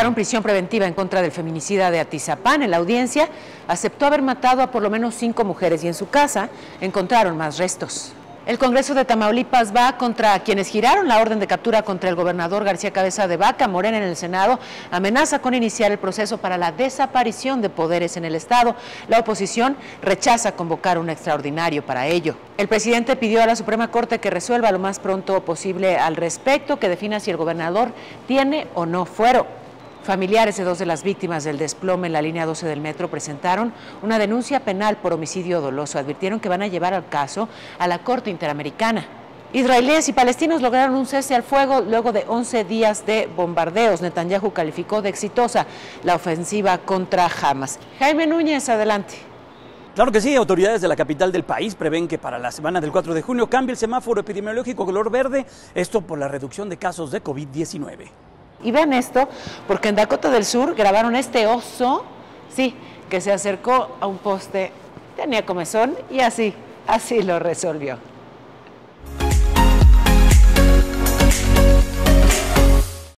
Dictaron prisión preventiva en contra del feminicida de Atizapán. En la audiencia aceptó haber matado a por lo menos 5 mujeres y en su casa encontraron más restos. El Congreso de Tamaulipas va contra quienes giraron la orden de captura contra el gobernador García Cabeza de Vaca. Morena en el Senado amenaza con iniciar el proceso para la desaparición de poderes en el Estado. La oposición rechaza convocar un extraordinario para ello. El presidente pidió a la Suprema Corte que resuelva lo más pronto posible al respecto, que defina si el gobernador tiene o no fuero. Familiares de 2 de las víctimas del desplome en la línea 12 del metro presentaron una denuncia penal por homicidio doloso. Advirtieron que van a llevar el caso a la Corte Interamericana. Israelíes y palestinos lograron un cese al fuego luego de 11 días de bombardeos. Netanyahu calificó de exitosa la ofensiva contra Hamas. Jaime Núñez, adelante. Claro que sí, autoridades de la capital del país prevén que para la semana del 4 de junio cambie el semáforo epidemiológico a color verde, esto por la reducción de casos de COVID-19. Y vean esto, porque en Dakota del Sur grabaron este oso, sí, que se acercó a un poste, tenía comezón y así lo resolvió.